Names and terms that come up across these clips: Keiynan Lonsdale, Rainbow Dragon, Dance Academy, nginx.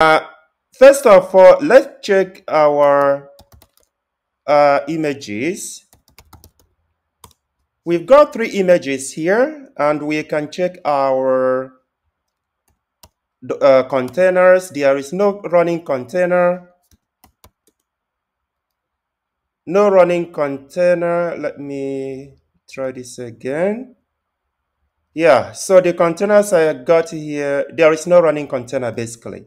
First of all, let's check our images. We've got 3 images here, and we can check our containers. There is no running container. No running container. Let me try this again. Yeah, so the containers I got here, there is no running container basically.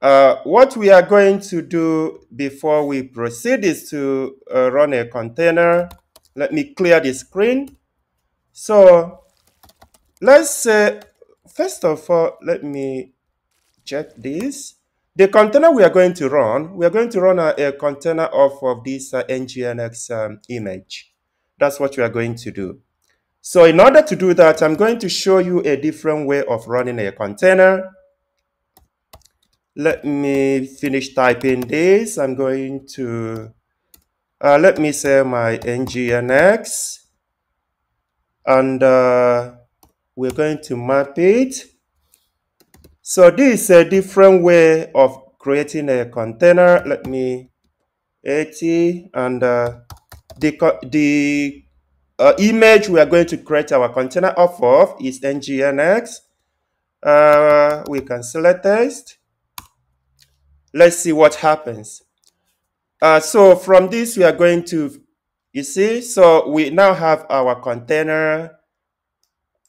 What we are going to do before we proceed is to run a container. Let me clear the screen. So let's say, first of all, let me check this. The container we are going to run, a container off of this nginx image. That's what we are going to do. So in order to do that, I'm going to show you a different way of running a container. Let me finish typing this. I'm going to, let me say my nginx, and we're going to map it. So this is a different way of creating a container. Let me 80, and the image we are going to create our container off of is nginx. We can select text. Let's see what happens. So from this, we are going to, you see, so we now have our container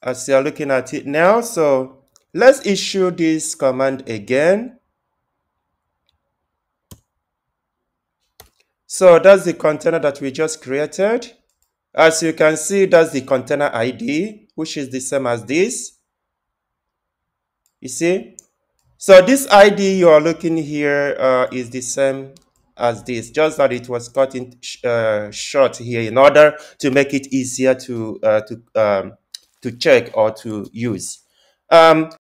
as you're looking at it now. So let's issue this command again. So that's the container that we just created. As you can see, that's the container ID, which is the same as this. You see? So this ID you are looking here is the same as this, just that it was cut in short here in order to make it easier to check or to use.